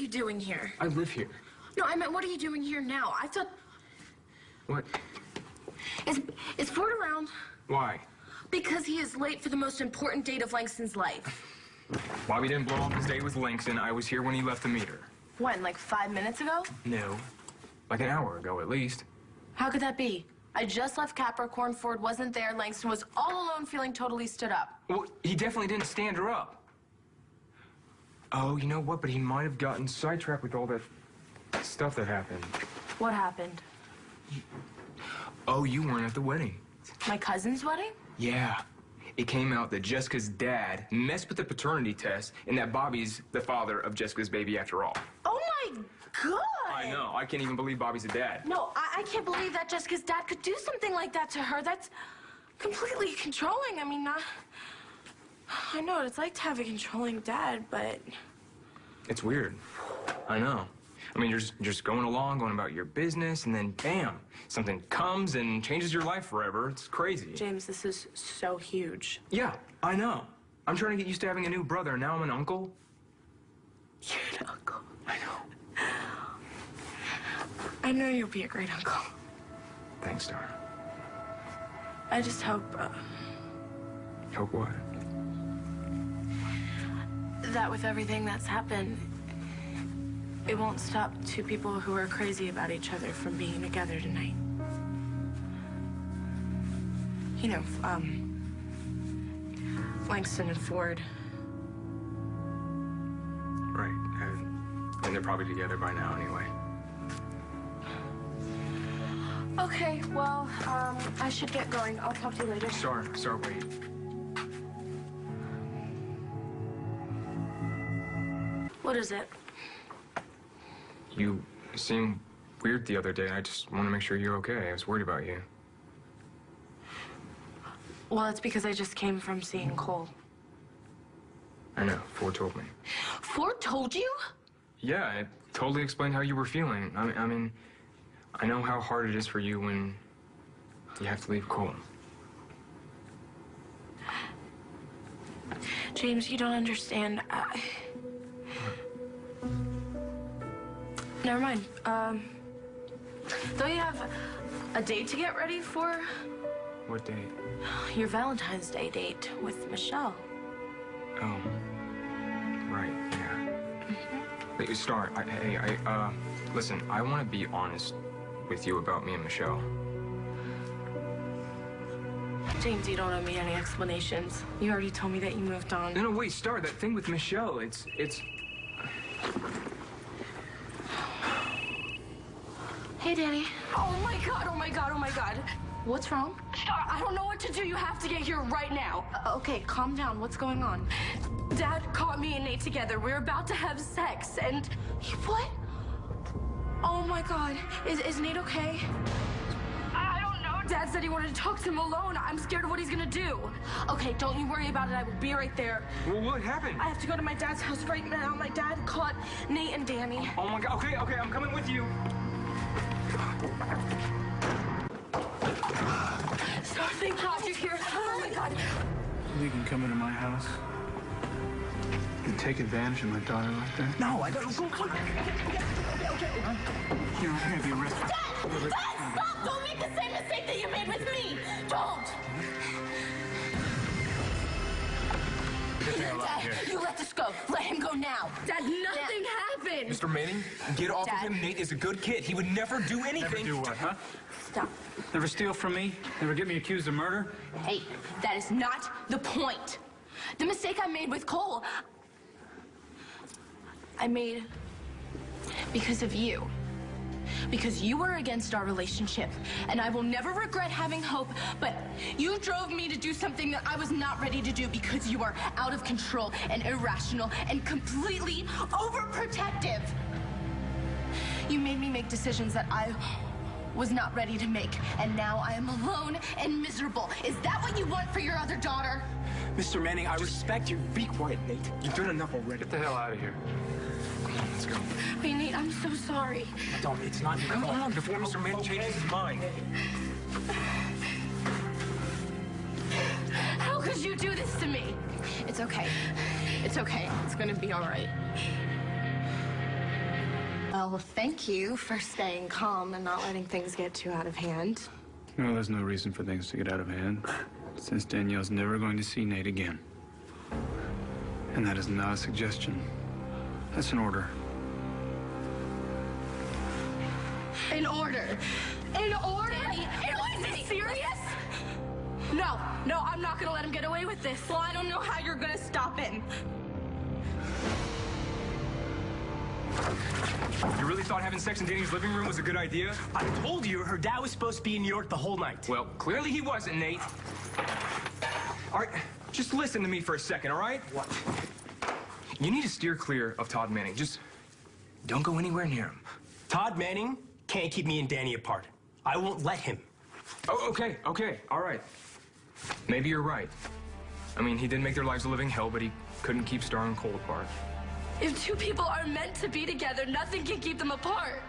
you doing here? I live here. No, I meant, what are you doing here now? I thought... What? Is Ford around? Why? Because he is late for the most important date of Langston's life. Bobby didn't blow off his date with Langston. I was here when he left the meter. When, like 5 minutes ago? No, like an hour ago at least. How could that be? I just left Capricorn, Ford wasn't there, Langston was all alone feeling totally stood up. Well, he definitely didn't stand her up. Oh, you know what, but he might have gotten sidetracked with all that stuff that happened. What happened? Oh, you weren't at the wedding. My cousin's wedding? Yeah. It came out that Jessica's dad messed with the paternity test and that Bobby's the father of Jessica's baby after all. Oh my God! I know. I can't even believe Bobby's a dad. No, I can't believe that Jessica's dad could do something like that to her. That's completely controlling. I mean, I know what it's like to have a controlling dad, but... It's weird. I know. I mean, you're just going along, going about your business, and then bam, something comes and changes your life forever. It's crazy. James, this is so huge. Yeah, I know. I'm trying to get used to having a new brother, and now I'm an uncle. You're an uncle. I know. I know you'll be a great uncle. Thanks, Dara. I just hope... Hope what? That with everything that's happened, it won't stop two people who are crazy about each other from being together tonight. You know, Langston and Ford. Right, and they're probably together by now anyway. Okay, well, I should get going. I'll talk to you later. Sorry, wait. What is it? You seemed weird the other day. I just want to make sure you're okay. I was worried about you. Well, it's because I just came from seeing Cole. I know. Ford told me. Ford told you? Yeah, it totally explained how you were feeling. I mean, I know how hard it is for you when you have to leave Cole. James, you don't understand. Never mind. Don't you have a date to get ready for? What date? Your Valentine's Day date with Michelle. Oh. Right, yeah. Mm-hmm. Star, hey, listen, I want to be honest with you about me and Michelle. James, you don't owe me any explanations. You already told me that you moved on. No, wait, Star, that thing with Michelle, it's... Hey, Dani. Oh, my God, oh, my God, oh, my God. What's wrong? Star, I don't know what to do. You have to get here right now. Okay, calm down. What's going on? Dad caught me and Nate together. We're about to have sex, and... What? Oh, my God. Is Nate okay? I don't know. Dad said he wanted to talk to him alone. I'm scared of what he's gonna do. Okay, don't you worry about it. I will be right there. Well, what happened? I have to go to my dad's house right now. My dad caught Nate and Dani. Oh, my God. Okay, I'm coming with you. So thank God you're here. Oh my God. You can come into my house and take advantage of my daughter like that? No, I don't. Okay. Huh? You're going to be arrested. Dad, stop! Don't make the same mistake that you made with me. Don't. Dad, you let this go. Let him go now. Dad, nothing happened. Mr. Manning, get off of him. Nate is a good kid. He would never do anything. Never do what, huh? Stop. Never steal from me? Never get me accused of murder? Hey, that is not the point. The mistake I made with Cole, I made because of you. Because you were against our relationship, and I will never regret having hope, but you drove me to do something that I was not ready to do because you are out of control and irrational and completely overprotective. You made me make decisions that I was not ready to make, and now I am alone and miserable. Is that what you want for your other daughter? Mr. Manning, I respect you. Be quiet, Nate. You've done enough already. Get the hell out of here. Let's go. Hey, Nate, I'm so sorry. Don't. It's not your fault. Come on, before Mr. Manning changes his mind. How could you do this to me? It's okay. It's okay. It's gonna be all right. Well, thank you for staying calm and not letting things get too out of hand. Well, there's no reason for things to get out of hand, since Danielle's never going to see Nate again. And that is not a suggestion. That's an order. An order? An order? Is this serious? No, I'm not gonna let him get away with this. Well, I don't know how you're gonna stop him. You really thought having sex in Dani's living room was a good idea? I told you her dad was supposed to be in New York the whole night. Well, clearly he wasn't, Nate. All right, just listen to me for a second, all right? What? You need to steer clear of Todd Manning. Just don't go anywhere near him. Todd Manning can't keep me and Dani apart. I won't let him. Oh, okay, all right. Maybe you're right. I mean, he did make their lives a living hell, but he couldn't keep Star and Cole apart. If two people are meant to be together, nothing can keep them apart.